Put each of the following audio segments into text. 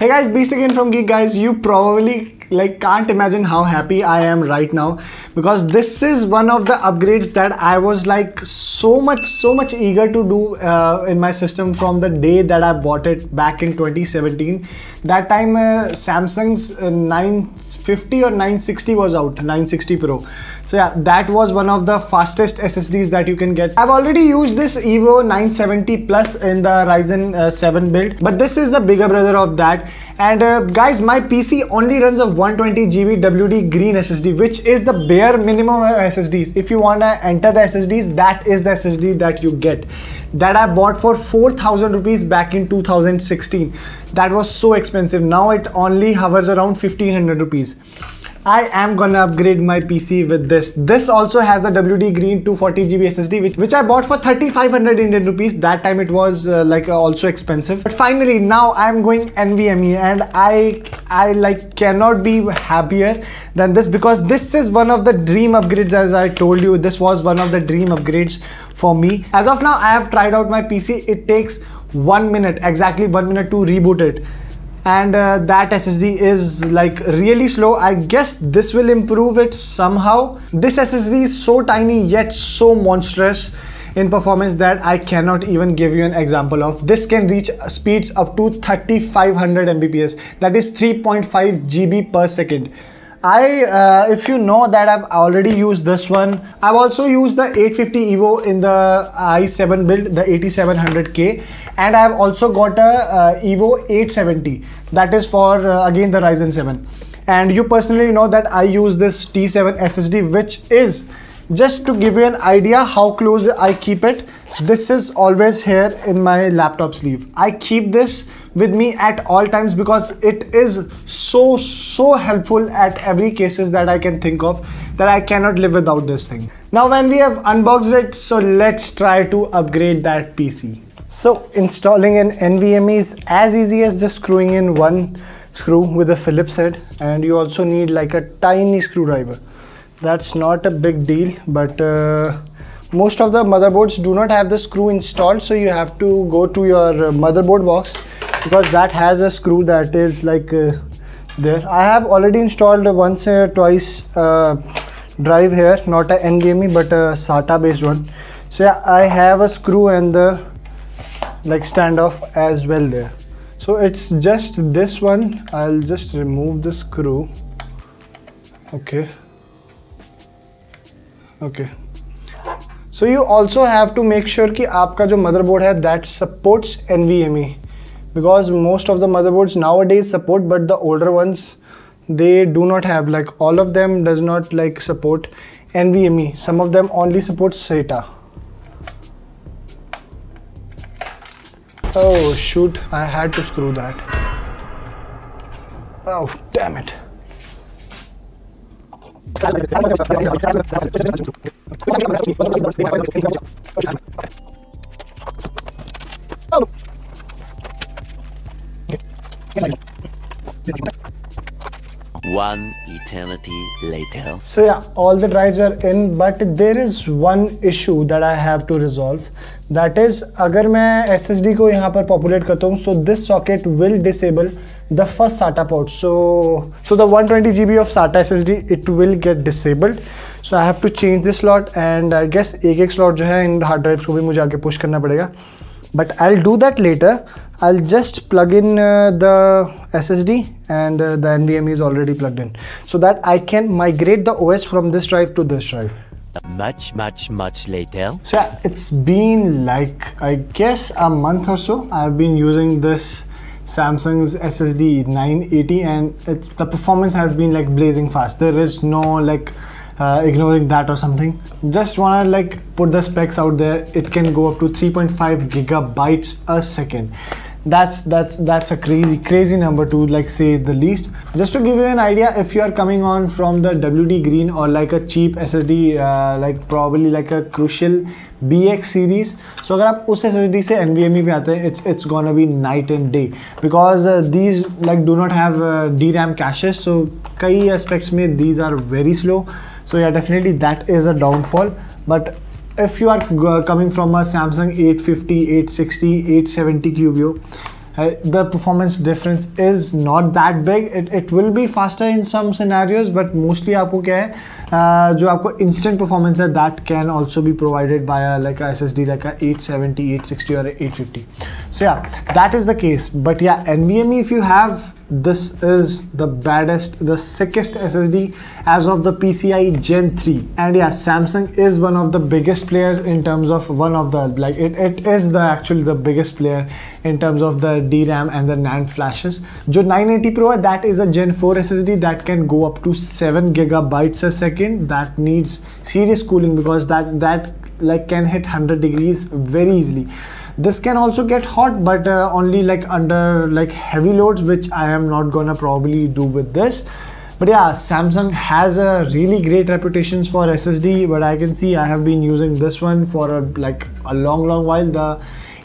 Hey guys, Beast again from GeekGuys. You probably can't imagine how happy I am right now, because this is one of the upgrades that I was so much eager to do in my system from the day that I bought it back in 2017. That time Samsung's 950 or 960 was out, 960 Pro. So yeah, that was one of the fastest SSDs that you can get. I've already used this Evo 970 Plus in the Ryzen 7 build, but this is the bigger brother of that. And guys, my PC only runs a 120GB WD Green SSD, which is the bare minimum of SSDs. If you want to enter the SSDs, that is the SSD that you get. That I bought for 4,000 rupees back in 2016. That was so expensive. Now it only hovers around 1,500 rupees. I am gonna upgrade my PC with this. This also has the WD Green 240GB SSD, which I bought for 3,500 Indian rupees. That time it was also expensive. But finally, now I'm going NVMe, and I cannot be happier than this, because this is one of the dream upgrades. As I told you, this was one of the dream upgrades for me. As of now, I have tried out my PC. It takes 1 minute, exactly 1 minute to reboot it. And that SSD is really slow. I guess this will improve it somehow. This SSD is so tiny yet so monstrous in performance that I cannot even give you an example of. This can reach speeds up to 3500 Mbps. That is 3.5 GB per second. If you know that I've already used this one. I've also used the 850 Evo in the i7 build, the 8700k, and I've also got a Evo 870. That is for again the Ryzen 7. And you personally know that I use this T7 SSD, which is, just to give you an idea how close I keep it, this is always here in my laptop sleeve. I keep this with me at all times because it is so helpful at every cases that I can think of, that I cannot live without this thing. Now when we have unboxed it, so let's try to upgrade that PC. So installing an NVMe is as easy as just screwing in one screw with a Phillips head, and you also need a tiny screwdriver. That's not a big deal, but most of the motherboards do not have the screw installed, so you have to go to your motherboard box, because that has a screw that is there. I have already installed once or twice drive here, not a NVMe but a SATA based one. So yeah, I have a screw and the standoff as well there. So it's just this one. I'll just remove the screw. Okay. So you also have to make sure कि आपका जो motherboard है that supports NVMe, because most of the motherboards nowadays support, but the older ones they do not have, all of them does not support NVMe. Some of them only support SATA. Oh shoot, I had to screw that. Oh damn it. One eternity later. So yeah, all the drives are in, but there is one issue that I have to resolve. That is, अगर मैं SSD को यहाँ पर populate करता हूँ, so this socket will disable the first SATA port. So the 120GB of SATA SSD, it will get disabled. So I have to change this slot, and I guess एक slot जो है इन hard drives को भी मुझे आगे push करना पड़ेगा. But I'll do that later. I'll just plug in the SSD, and the NVMe is already plugged in, so that I can migrate the OS from this drive to this drive. Much later. So yeah, it's been I guess a month or so I've been using this Samsung's SSD 980, and the performance has been blazing fast. There is no ignoring that or something. Just wanna put the specs out there. It can go up to 3.5 gigabytes a second. That's a crazy number, to say the least. Just to give you an idea, if you are coming on from the WD Green or a cheap SSD, probably a Crucial BX series, so if you come from that SSD to NVMe pe aate, it's gonna be night and day, because these do not have DRAM caches, so in aspects mein these are very slow. So yeah, definitely that is a downfall. But if you are coming from a Samsung 850, 860, 870 Evo, the performance difference is not that big. It will be faster in some scenarios, but mostly आपको क्या है, जो आपको instant performance है, that can also be provided by a, like a SSD like a 870, 860 or 850. So yeah, that is the case. But yeah, NVMe if you have, this is the baddest, the sickest SSD as of the PCI Gen3. And yeah, Samsung is one of the biggest players in terms of it is actually the biggest player in terms of the DRAM and the NAND flashes. Jo 980 Pro, that is a Gen 4 SSD that can go up to 7 GB a second. That needs serious cooling because that like can hit 100 degrees very easily. This can also get hot, but only like under like heavy loads, which I am not gonna probably do with this. But yeah, Samsung has a really great reputation for SSD, but I can see I have been using this one for like a long while. The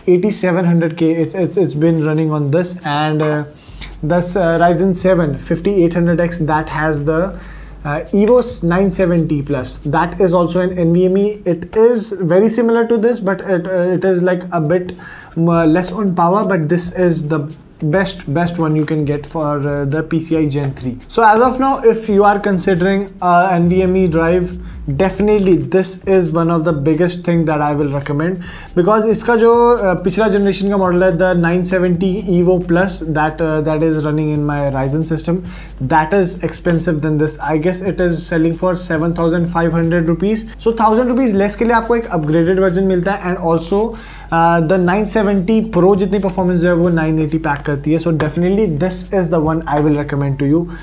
8700k, it's been running on this, and this Ryzen 7 5800x that has the Evo 970 Plus, that is also an NVMe. It is very similar to this, but it is like a bit less on power, but this is the best one you can get for the PCI Gen 3. So as of now, if you are considering an NVMe drive, definitely this is one of the biggest thing that I will recommend, because iska jo pichla generation ka model hai, the 970 Evo Plus that is running in my Ryzen system, that is expensive than this. I guess it is selling for 7,500 rupees. So 1,000 rupees less ke liye aapko ek upgraded version milta hai, and also the 970 Pro jitni performance jo hai wo 980 pack karti hai. So definitely this is the one I will recommend to you.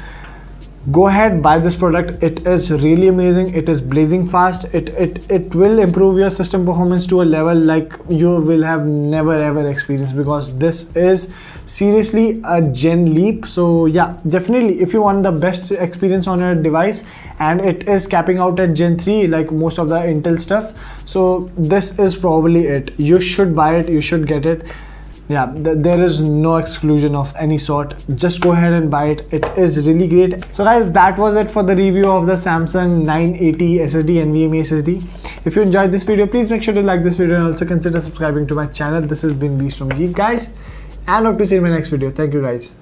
Go ahead, buy this product. It is really amazing. It is blazing fast. It will improve your system performance to a level like you will have never ever experienced, because this is seriously a gen leap. So yeah, definitely if you want the best experience on your device, and it is capping out at Gen 3 like most of the Intel stuff, so this is probably it. You should buy it, you should get it. Yeah, there is no exclusion of any sort. Just go ahead and buy it. It is really great. So guys, that was it for the review of the Samsung 980 SSD, NVMe SSD. If you enjoyed this video, please make sure to like this video and also consider subscribing to my channel. This has been Beast from Geek Guys, and hope to see you in my next video. Thank you guys.